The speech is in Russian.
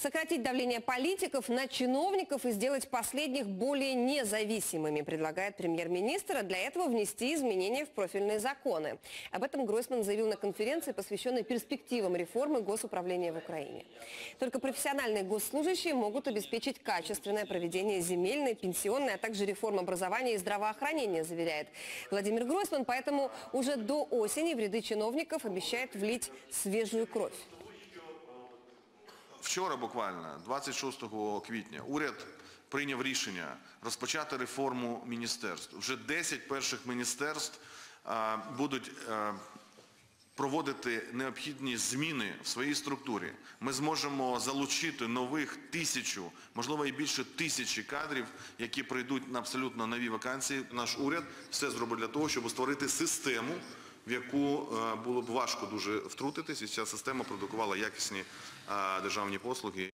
сократить давление политиков на чиновников и сделать последних более независимыми, предлагает премьер-министр, а для этого внести изменения в профильные законы. Об этом Гройсман заявил на конференции, посвященной перспективам реформы госуправления в Украине. Только профессиональные госслужащие могут обеспечить качественное проведение земельной, пенсионной, а также реформ образования и здравоохранения, заверяет Владимир Гройсман. Поэтому уже до осени в ряды чиновников обещает влить свежую кровь. Вчора буквально, 26 квітня, уряд прийняв рішення розпочати реформу міністерств. Вже 10 перших міністерств будуть проводити необхідні зміни в своїй структурі. Ми зможемо залучити нових 1000, можливо і більше 1000 кадрів, які прийдуть на абсолютно нові вакансії. Наш уряд все зробить для того, щоб створити систему, в яку було б важко дуже втрутитись, і ця система продукувала якісні державні послуги.